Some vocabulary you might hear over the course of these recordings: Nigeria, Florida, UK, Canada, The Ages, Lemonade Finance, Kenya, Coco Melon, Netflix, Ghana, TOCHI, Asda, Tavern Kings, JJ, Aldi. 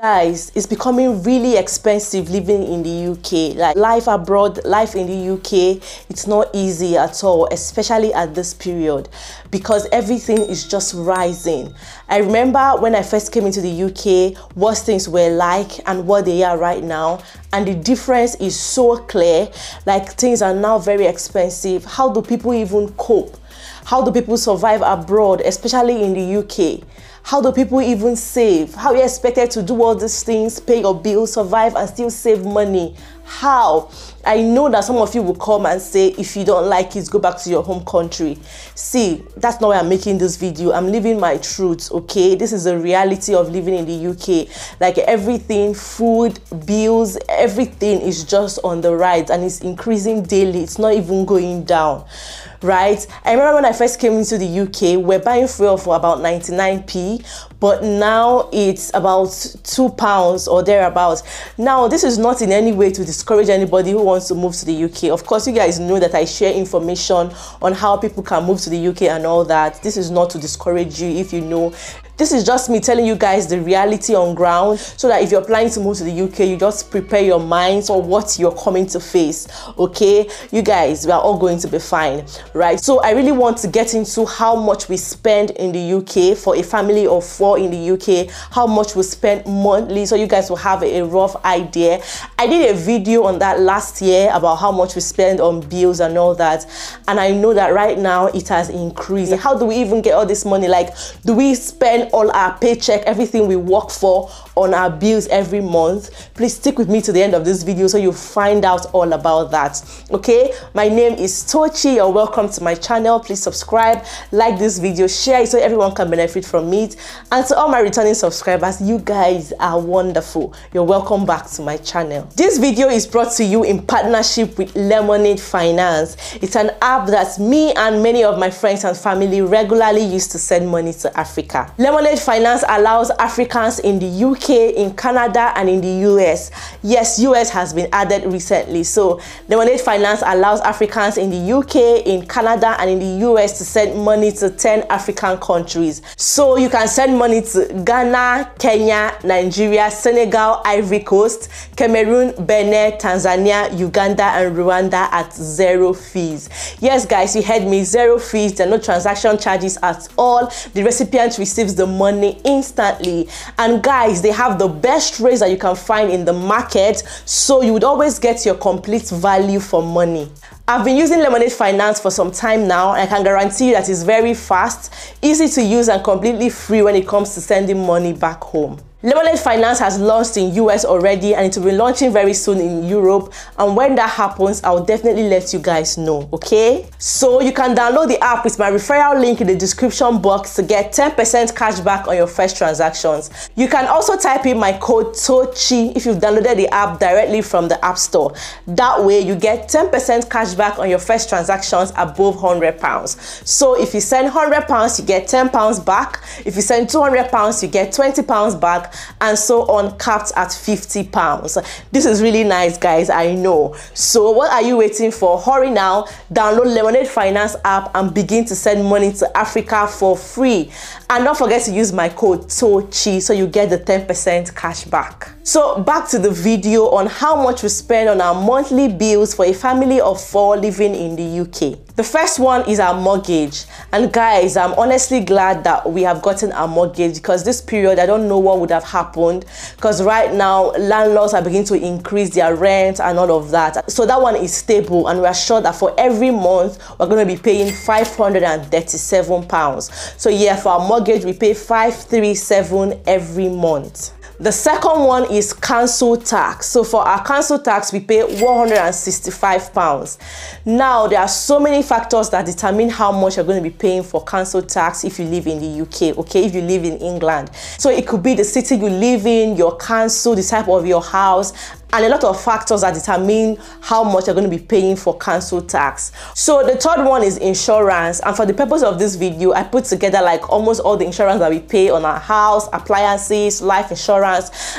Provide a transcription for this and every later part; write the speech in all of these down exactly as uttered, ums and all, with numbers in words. Guys, it's becoming really expensive living in the U K. Like life abroad, life in the U K, it's not easy at all, especially at this period, because everything is just rising. I remember when I first came into the U K, what things were like and what they are right now, and the difference is so clear. Like things are now very expensive. How do people even cope? How do people survive abroad, especially in the U K? How do people even save? How are you expected to do all these things, pay your bills, survive and still save money? How? I know that some of you will come and say, if you don't like it, go back to your home country. See, that's not why I'm making this video. I'm living my truth, okay? This is the reality of living in the U K. Like everything, food, bills, everything is just on the rise and it's increasing daily. It's not even going down, right? I remember when I first came into the U K, we're buying fuel for about ninety-nine p, but now it's about two pounds or thereabouts. Now, this is not in any way to discourage anybody who wants to move to the U K. Of course, you guys know that I share information on how people can move to the U K and all that. This is not to discourage you if you know. This is just me telling you guys the reality on ground, so that if you're planning to move to the U K, you just prepare your mind for what you're coming to face, okay? You guys, we are all going to be fine, right? So I really want to get into how much we spend in the U K for a family of four in the U K, how much we spend monthly, so you guys will have a rough idea. I did a video on that last year about how much we spend on bills and all that, and I know that right now it has increased. How do we even get all this money? Like, do we spend all our paycheck, everything we work for, on our bills every month? Please stick with me to the end of this video so you find out all about that, okay? My name is Tochi. You're welcome to my channel. Please subscribe, like this video, share it so everyone can benefit from it. And to all my returning subscribers, you guys are wonderful. You're welcome back to my channel. This video is brought to you in partnership with Lemonade Finance. It's an app that me and many of my friends and family regularly use to send money to Africa. Lemonade Finance allows Africans in the U K, in Canada, and in the U S. Yes, U S has been added recently. So Lemonade Finance allows Africans in the U K, in Canada, and in the U S to send money to ten African countries. So you can send money to Ghana, Kenya, Nigeria, Senegal, Ivory Coast, Cameroon, Benin, Tanzania, Uganda, and Rwanda at zero fees. Yes, guys, you heard me, zero fees. There are no transaction charges at all. The recipient receives the money instantly, and guys, they have the best rates that you can find in the market, so you would always get your complete value for money. I've been using Lemonade Finance for some time now, and I can guarantee you that it's very fast, easy to use, and completely free when it comes to sending money back home. Lemonade Finance has launched in U S already, and it will be launching very soon in Europe, and when that happens, I'll definitely let you guys know, okay? So you can download the app with my referral link in the description box to get ten percent cash back on your first transactions. You can also type in my code TOCHI if you've downloaded the app directly from the App Store. That way you get ten percent cash back on your first transactions above one hundred pounds. So if you send one hundred pounds, you get ten pounds back. If you send two hundred pounds, you get twenty pounds back, and so on, capped at fifty pounds. This is really nice, guys, I know. So what are you waiting for? Hurry now, download Lemonade Finance app and begin to send money to Africa for free. And don't forget to use my code TOCHI so you get the ten percent cash back. So back to the video on how much we spend on our monthly bills for a family of four living in the U K. The first one is our mortgage, and guys, I'm honestly glad that we have gotten our mortgage, because this period I don't know what would have happened, because right now landlords are beginning to increase their rent and all of that. So that one is stable, and we are sure that for every month we're going to be paying five hundred and thirty-seven pounds. So yeah, for our mortgage we pay five hundred and thirty-seven every month. The second one is council tax. So for our council tax, we pay one hundred and sixty-five pounds. Now, there are so many factors that determine how much you're going to be paying for council tax if you live in the U K, okay, if you live in England. So it could be the city you live in, your council, the type of your house, and a lot of factors that determine how much you're going to be paying for council tax. So the third one is insurance, and for the purpose of this video, I put together like almost all the insurance that we pay on our house, appliances, life insurance,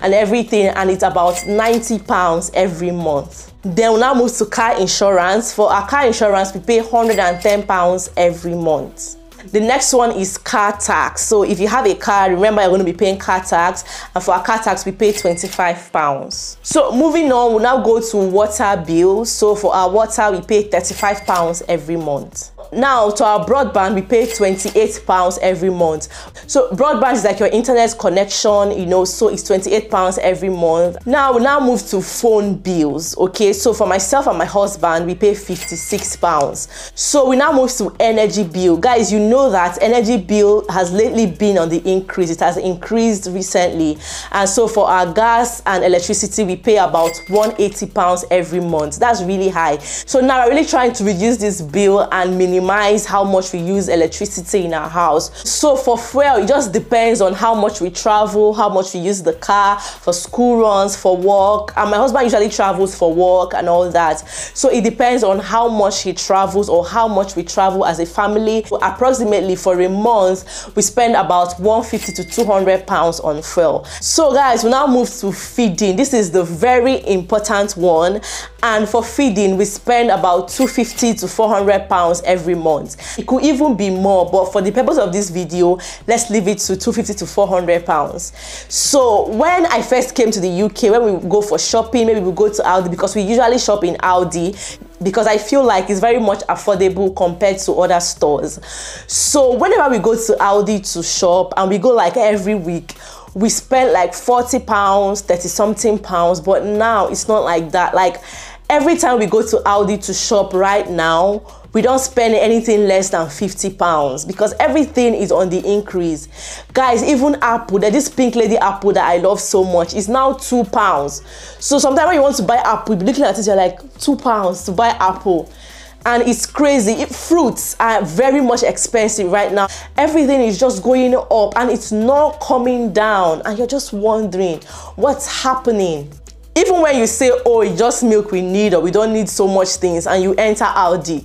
and everything, and it's about ninety pounds every month. Then we'll now move to car insurance. For our car insurance, we pay one hundred and ten pounds every month. The next one is car tax. So if you have a car, remember you're going to be paying car tax, and for our car tax we pay twenty-five pounds. So moving on, we'll now go to water bill. So for our water we pay thirty-five pounds every month. Now to our broadband, we pay twenty-eight pounds every month. So broadband is like your internet connection, you know, so it's twenty-eight pounds every month. Now we now move to phone bills. Okay, so for myself and my husband we pay fifty-six pounds. So we now move to energy bill. Guys, you know that energy bill has lately been on the increase. It has increased recently, and so for our gas and electricity we pay about one hundred eighty pounds every month. That's really high. So now we're really trying to reduce this bill and minimize minimize how much we use electricity in our house. So for fuel, it just depends on how much we travel, how much we use the car for school runs, for work, and my husband usually travels for work and all that, so it depends on how much he travels or how much we travel as a family. So approximately for a month we spend about one hundred fifty to two hundred pounds on fuel. So guys, we now move to feeding. This is the very important one, and for feeding we spend about two hundred fifty to four hundred pounds every every month. It could even be more, but for the purpose of this video, let's leave it to two hundred fifty to four hundred pounds. So when I first came to the U K, when we go for shopping, maybe we go to Aldi, because we usually shop in Aldi, because I feel like it's very much affordable compared to other stores. So whenever we go to Aldi to shop, and we go like every week, we spend like forty pounds, thirty something pounds, but now it's not like that. Like every time we go to Aldi to shop right now, we don't spend anything less than fifty pounds, because everything is on the increase. Guys, even apple, that this pink lady apple that I love so much is now two pounds. So sometimes when you want to buy apple, looking at it, you're like, two pounds to buy apple, and it's crazy. It, fruits are very much expensive right now. Everything is just going up and it's not coming down, and you're just wondering what's happening. Even when you say, oh, it's just milk we need, or we don't need so much things, and you enter Aldi,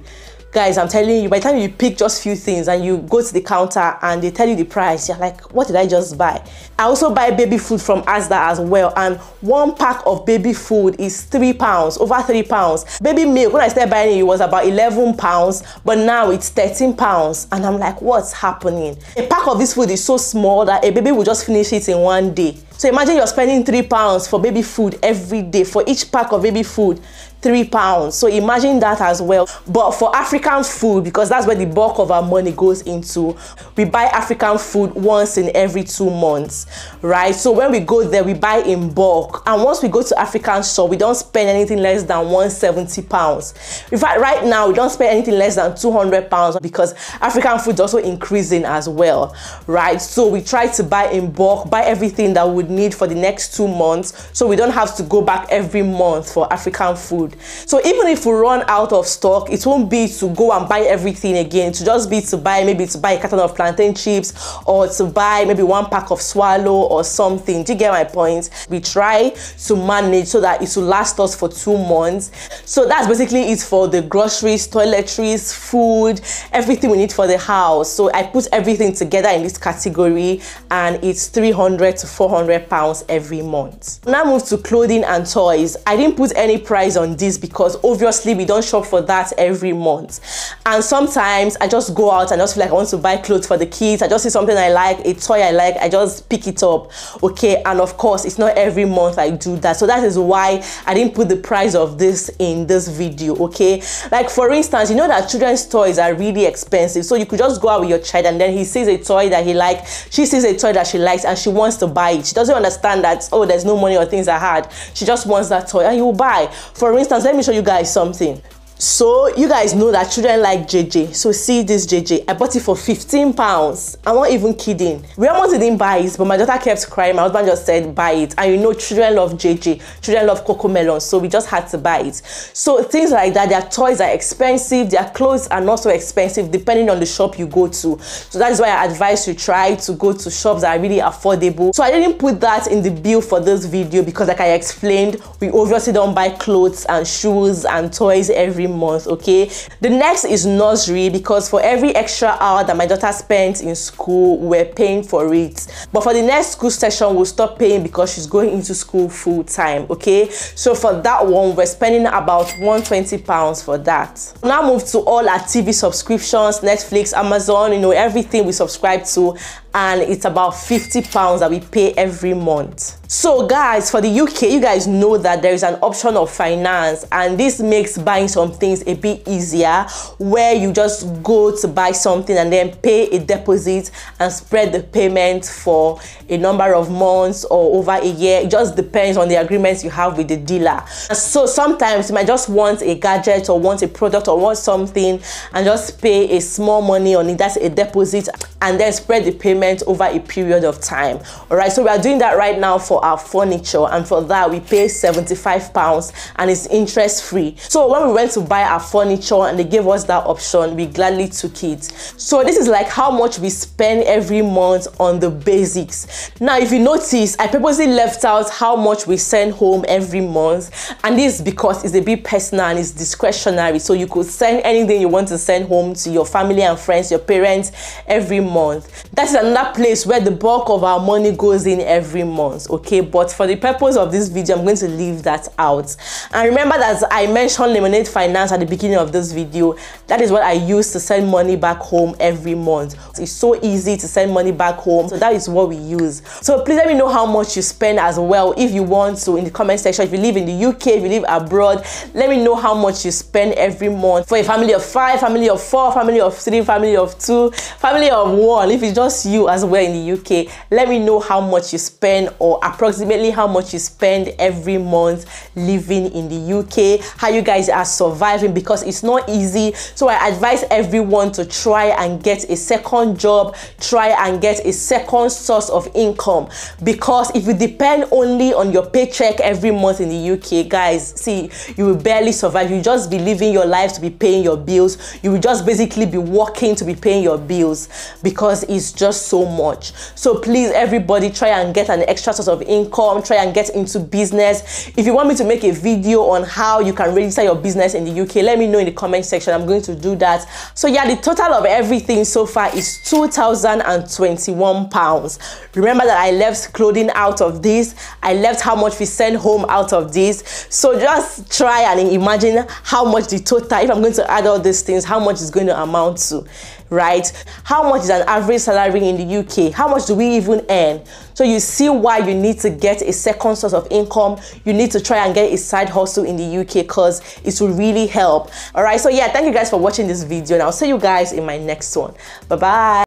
guys, I'm telling you, by the time you pick just few things and you go to the counter and they tell you the price, you're like, what did I just buy? I also buy baby food from Asda as well, and one pack of baby food is three pounds, over three pounds. Baby milk, when I started buying it, it was about eleven pounds, but now it's thirteen pounds, and I'm like, what's happening? A pack of this food is so small that a baby will just finish it in one day. So imagine you're spending three pounds for baby food every day, for each pack of baby food, three pounds. So imagine that as well. But for African food, because that's where the bulk of our money goes into, we buy African food once in every two months, right? So when we go there, we buy in bulk. And once we go to African store, we don't spend anything less than one hundred seventy pounds. In fact, right now, we don't spend anything less than two hundred pounds, because African food is also increasing as well, right? So we try to buy in bulk, buy everything that would need for the next two months, so we don't have to go back every month for African food. So even if we run out of stock, it won't be to go and buy everything again. It will just be to buy, maybe to buy a carton of plantain chips, or to buy maybe one pack of swallow or something. Do you get my point? We try to manage so that it will last us for two months. So that's basically it for the groceries, toiletries, food, everything we need for the house. So I put everything together in this category, and it's three hundred to four hundred pounds every month. Now move to clothing and toys. I didn't put any price on this because obviously we don't shop for that every month, and sometimes I just go out and just feel like I want to buy clothes for the kids. I just see something I like, a toy I like, I just pick it up, okay? And of course it's not every month I do that, so that is why I didn't put the price of this in this video, okay? Like for instance, you know that children's toys are really expensive, so you could just go out with your child and then he sees a toy that he likes, she sees a toy that she likes, and she wants to buy it. She doesn't understand that, oh, there's no money or things are hard. She just wants that toy and you will buy. For instance, let me show you guys something. So you guys know that children like J J. So see this J J, I bought it for fifteen pounds. I'm not even kidding. We almost didn't buy it, but my daughter kept crying. My husband just said buy it, and you know children love J J, children love Coco Melon, so we just had to buy it. So things like that, their toys are expensive, their clothes are not so expensive depending on the shop you go to. So that is why I advise you try to go to shops that are really affordable. So I didn't put that in the bill for this video because, like I explained, we obviously don't buy clothes and shoes and toys every month, okay? The next is nursery, because for every extra hour that my daughter spends in school, we're paying for it. But for the next school session, we'll stop paying because she's going into school full time, okay? So for that one, we're spending about one hundred twenty pounds for that. Now move to all our T V subscriptions, Netflix, Amazon, you know, everything we subscribe to, and it's about fifty pounds that we pay every month. So guys, for the U K, you guys know that there is an option of finance, and this makes buying some things a bit easier, where you just go to buy something and then pay a deposit and spread the payment for a number of months or over a year. It just depends on the agreements you have with the dealer. And so sometimes you might just want a gadget or want a product or want something and just pay a small money on it, that's a deposit, and then spread the payment over a period of time. All right, so we are doing that right now for our furniture, and for that we pay seventy-five pounds and it's interest free. So when we went to buy our furniture and they gave us that option, we gladly took it. So this is like how much we spend every month on the basics. Now if you notice, I purposely left out how much we send home every month, and this is because it's a bit personal and it's discretionary, so you could send anything you want to send home to your family and friends, your parents, every month. That's another Another place where the bulk of our money goes in every month, okay? But for the purpose of this video, I'm going to leave that out. And remember that I mentioned Lemonade Finance at the beginning of this video. That is what I use to send money back home every month. It's so easy to send money back home, so that is what we use. So please let me know how much you spend as well, if you want to, in the comment section. If you live in the U K, if you live abroad, let me know how much you spend every month for a family of five, family of four, family of three, family of two, family of one. If it's just you as well in the U K, let me know how much you spend, or approximately how much you spend every month living in the U K, how you guys are surviving, because it's not easy. So I advise everyone to try and get a second job, try and get a second source of income, because if you depend only on your paycheck every month in the U K, guys, see, you will barely survive. You just be living your life to be paying your bills. You will just basically be working to be paying your bills, because it's just so much. So please, everybody, try and get an extra source of income, try and get into business. If you want me to make a video on how you can register your business in the U K, let me know in the comment section. I'm going to do that. So yeah, the total of everything so far is two thousand twenty-one pounds. Remember that I left clothing out of this, I left how much we send home out of this. So just try and imagine how much the total, if I'm going to add all these things, how much is going to amount to, right? How much is an average salary in the U K? How much do we even earn? So you see why you need to get a second source of income. You need to try and get a side hustle in the U K, because it will really help. All right, so yeah, thank you guys for watching this video, and I'll see you guys in my next one. Bye bye.